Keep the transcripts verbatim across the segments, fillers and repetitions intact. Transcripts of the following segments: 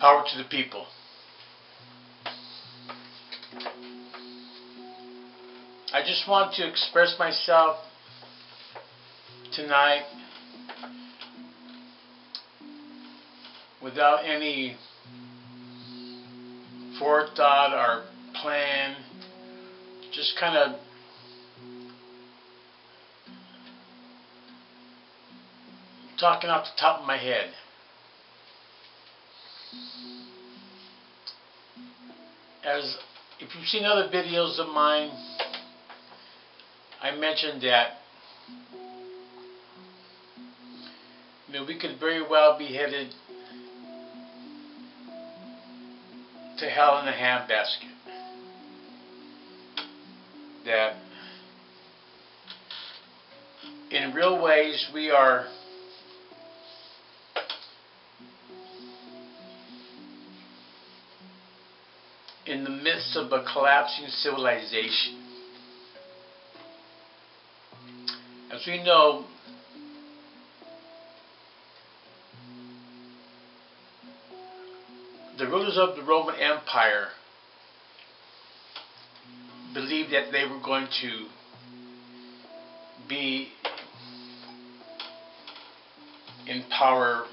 Power to the people. I just want to express myself tonight without any forethought or plan, just kind of talking off the top of my head. As if you've seen other videos of mine, I mentioned that I mean, we could very well be headed to hell in a handbasket. That in real ways we are in the midst of a collapsing civilization. As we know, the rulers of the Roman Empire believed that they were going to be in power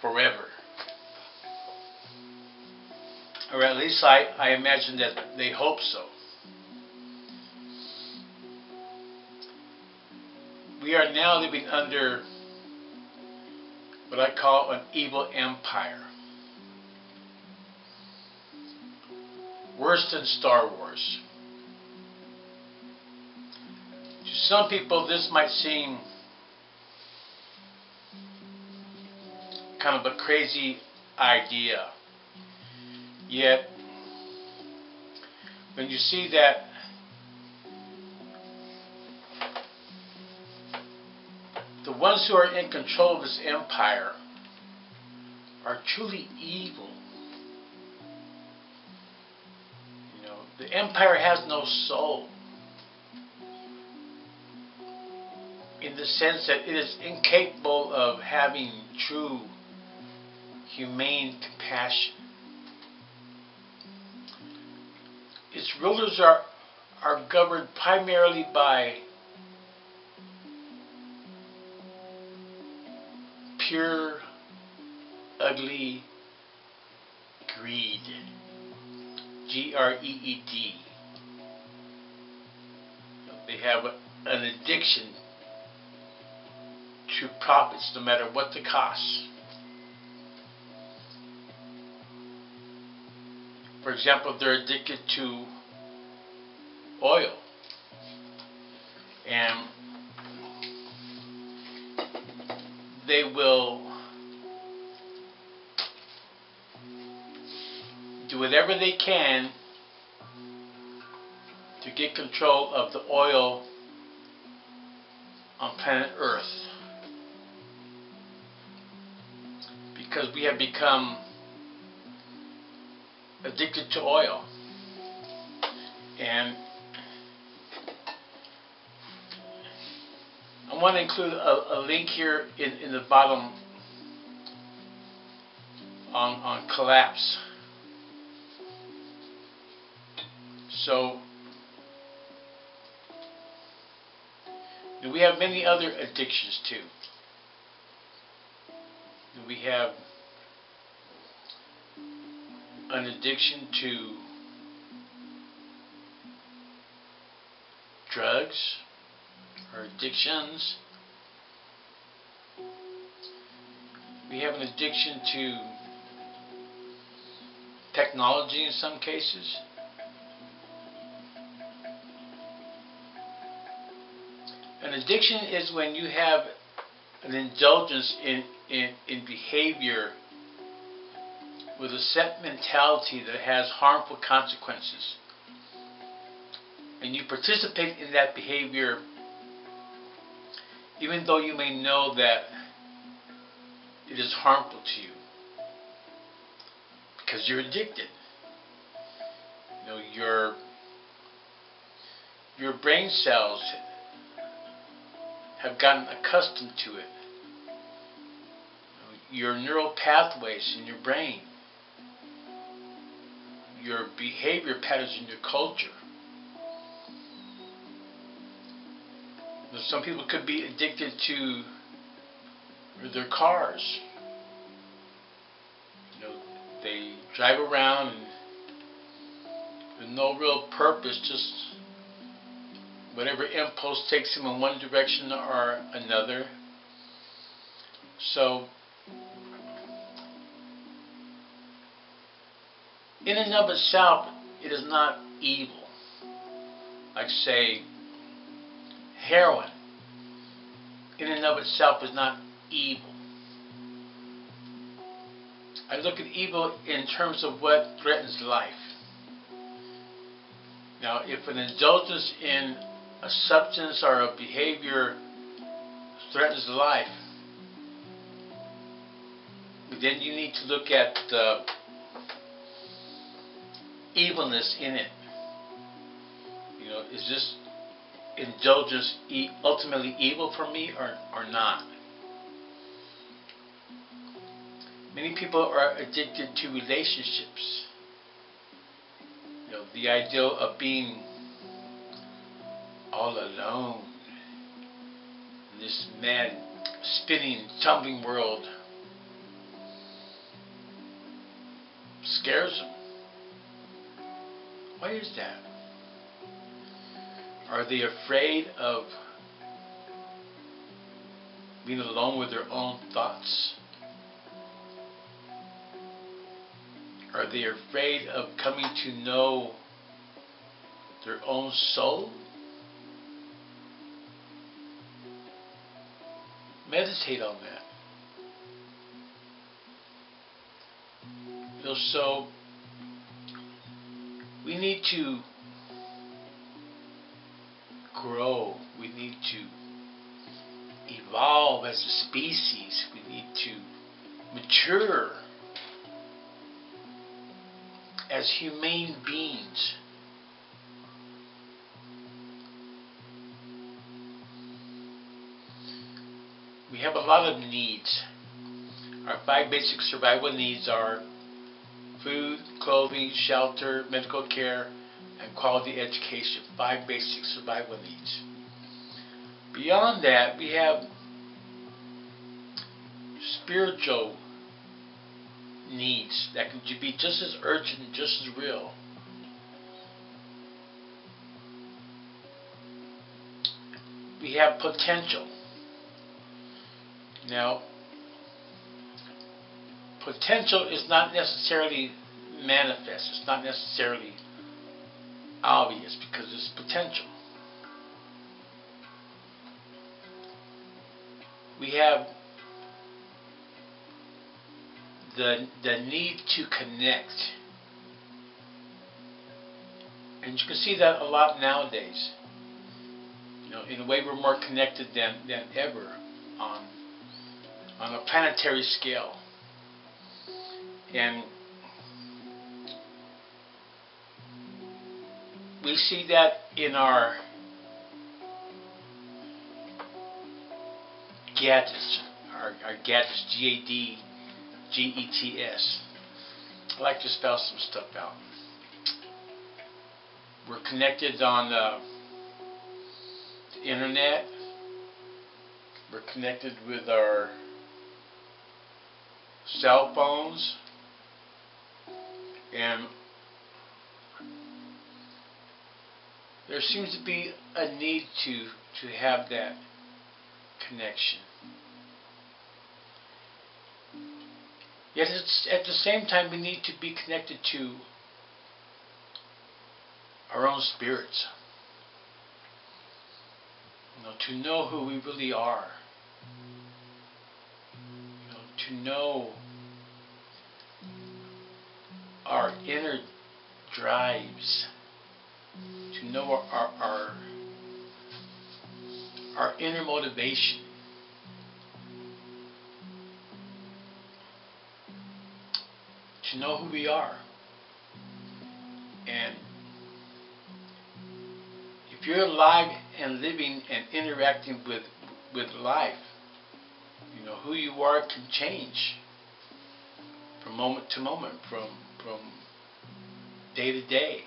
forever. Or at least I, I imagine that they hope so. We are now living under what I call an evil empire. Worse than Star Wars. To some people this might seem kind of a crazy idea. Yet, when you see that the ones who are in control of this empire are truly evil. You know, the empire has no soul, in the sense that it is incapable of having true humane compassion. Its rulers are, are governed primarily by pure, ugly greed. G R E E D. They have an addiction to profits no matter what the cost. For example, they're addicted to oil, and they will do whatever they can to get control of the oil on planet Earth, because we have become addicted to oil. And I want to include a, a link here in, in the bottom on, on collapse. So we have many other addictions too. We have an addiction to drugs or addictions. We have an addiction to technology in some cases. An addiction is when you have an indulgence in, in, in behavior with a set mentality that has harmful consequences, and you participate in that behavior even though you may know that it is harmful to you, because you're addicted. You know, your your brain cells have gotten accustomed to it. your neural pathways in your brain, your behavior patterns in your culture. Some people could be addicted to their cars. You know, they drive around and with no real purpose, just whatever impulse takes them in one direction or another. So, in and of itself, it is not evil. Like, say, heroin, in and of itself, is not evil. I look at evil in terms of what threatens life. Now, if an indulgence in a substance or a behavior threatens life, then you need to look at the evilness in it. You know, is this indulgence e ultimately evil for me or, or not? Many people are addicted to relationships. You know, the idea of being all alone in this mad, spinning, tumbling world scares them. Why is that? Are they afraid of being alone with their own thoughts? Are they afraid of coming to know their own soul? Meditate on that. So, we need to grow, we need to evolve as a species, we need to mature as humane beings. We have a lot of needs. Our five basic survival needs are food, clothing, shelter, medical care, and quality education. Five basic survival needs. Beyond that, we have spiritual needs that can be just as urgent and just as real. We have potential. Now, potential is not necessarily manifest. It's not necessarily obvious because it's potential. We have the, the need to connect. And you can see that a lot nowadays. You know, in a way we're more connected than, than ever on, on a planetary scale. And we see that in our gadgets, our, our gadgets, G A D G E T S. I like to spell some stuff out. We're connected on uh, the internet. We're connected with our cell phones. And there seems to be a need to, to have that connection. Yet it's, at the same time, we need to be connected to our own spirits. You know, to know who we really are. You know, to know our inner drives, to know our, our, our, our inner motivation. To know who we are. And if you're alive and living and interacting with, with life, you know, who you are can change. from moment to moment, from from day to day,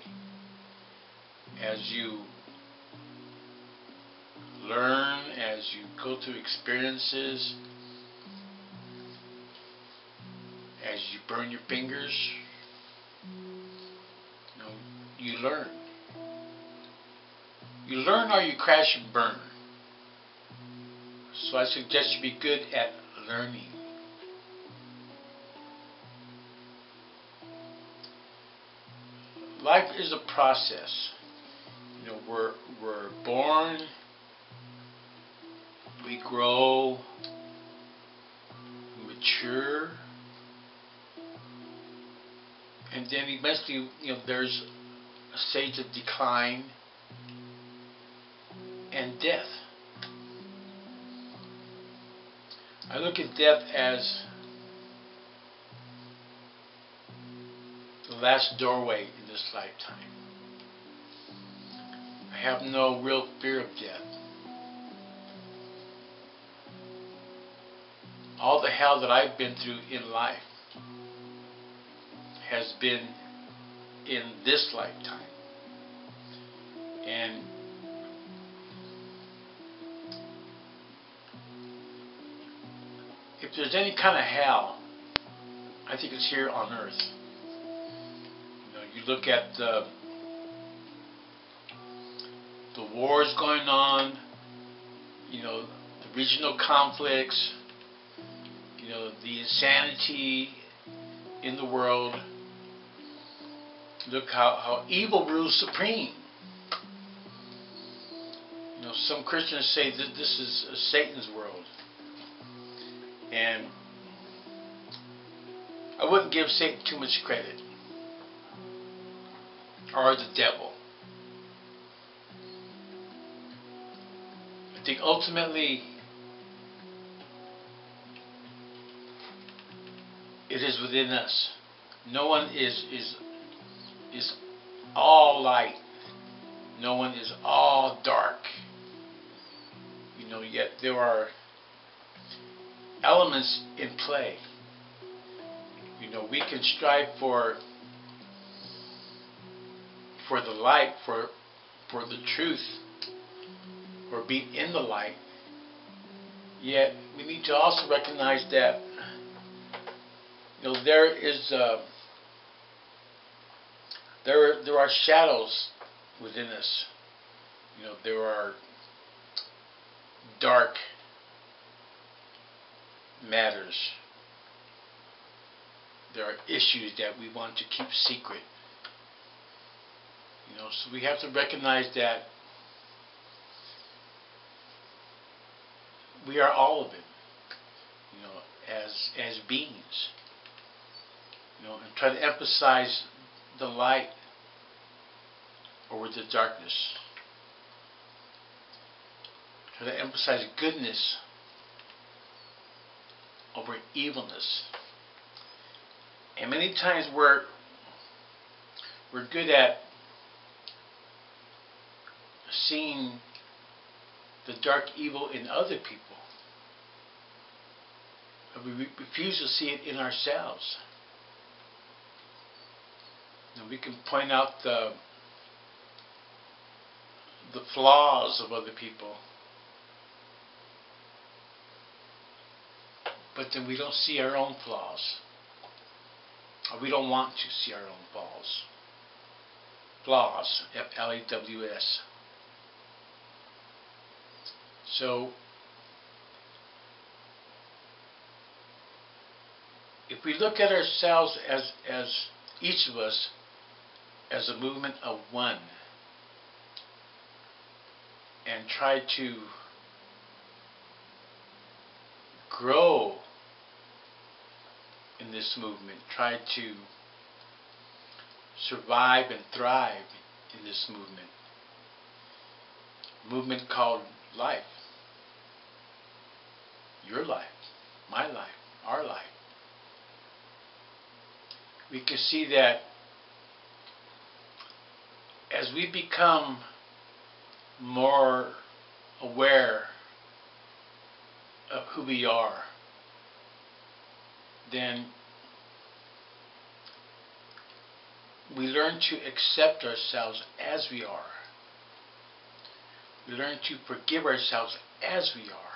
as you learn, as you go through experiences, as you burn your fingers, you know, you learn. You learn or you crash and burn. So I suggest you be good at learning. Life is a process. You know, we're we're born, we grow, we mature, and then eventually, you know, there's a stage of decline and death. I look at death as the last doorway in this lifetime. I have no real fear of death. All the hell that I've been through in life has been in this lifetime. And if there's any kind of hell, I think it's here on earth. You know, you look at the, the wars going on, you know, the regional conflicts, you know, the insanity in the world. Look how, how evil rules supreme. You know, some Christians say that this is a Satan's world. And I wouldn't give Satan too much credit, or the devil. I think ultimately it is within us. No one is is is all light. No one is all dark. You know, yet there are elements in play. You know, we can strive for for the light, for for the truth, or be in the light. Yet we need to also recognize that, you know, there is uh, there there are shadows within us. You know, there are dark matters. There are issues that we want to keep secret. You know, so we have to recognize that we are all of it, you know, as as beings. You know, and try to emphasize the light over the darkness. Try to emphasize goodness over evilness. And many times we're we're good at seeing the dark evil in other people, but we re refuse to see it in ourselves. And we can point out the the flaws of other people, but then we don't see our own flaws. Or we don't want to see our own flaws. Flaws, F L A W S. So, if we look at ourselves as, as each of us, as a movement of one, and try to grow in this movement, try to survive and thrive in this movement, movement called life, your life, my life, our life. We can see that as we become more aware of who we are, then we learn to accept ourselves as we are. We learn to forgive ourselves as we are.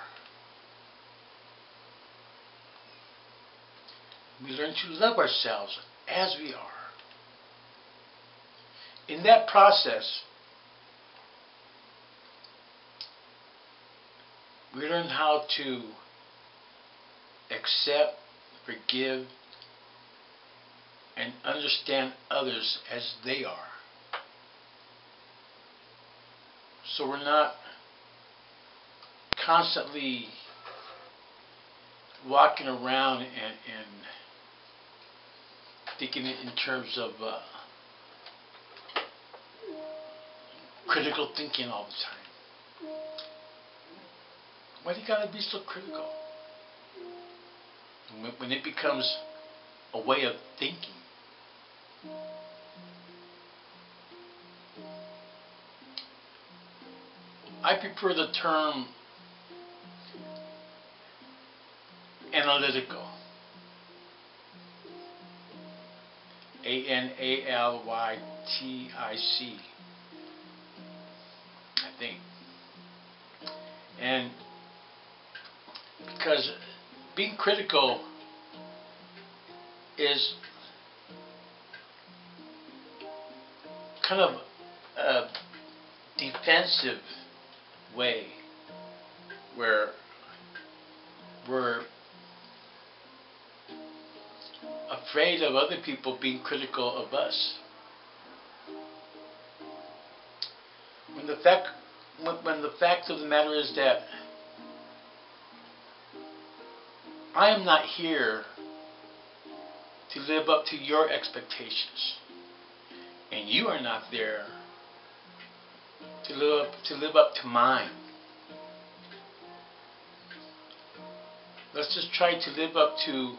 We learn to love ourselves as we are. In that process, we learn how to accept, forgive, and understand others as they are. So we're not constantly walking around and, and thinking it in terms of uh, critical thinking all the time. Why do you gotta be so critical? When, when it becomes a way of thinking. I prefer the term analytical. A N A L Y T I C, I think. And because being critical is kind of a defensive way where we're afraid of other people being critical of us. When the fact, when the fact of the matter is that I am not here to live up to your expectations, and you are not there to live up, to live up to mine. Let's just try to live up to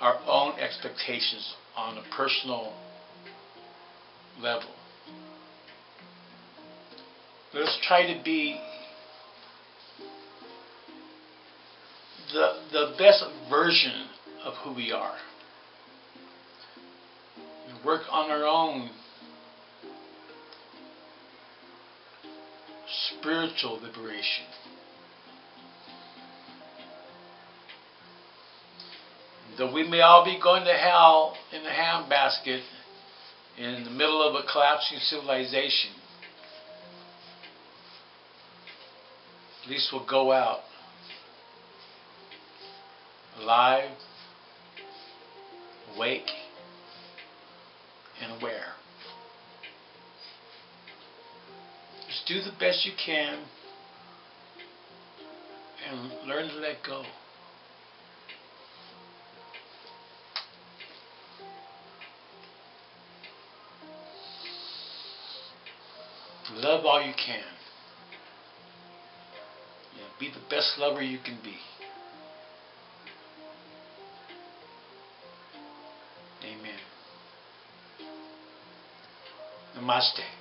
our own expectations on a personal level. Let's try to be the, the best version of who we are. We work on our own spiritual liberation. Though we may all be going to hell in a handbasket in the middle of a collapsing civilization, at least we'll go out alive, awake, and aware. Just do the best you can and learn to let go. Love all you can. Yeah, be the best lover you can be. Amen. Namaste.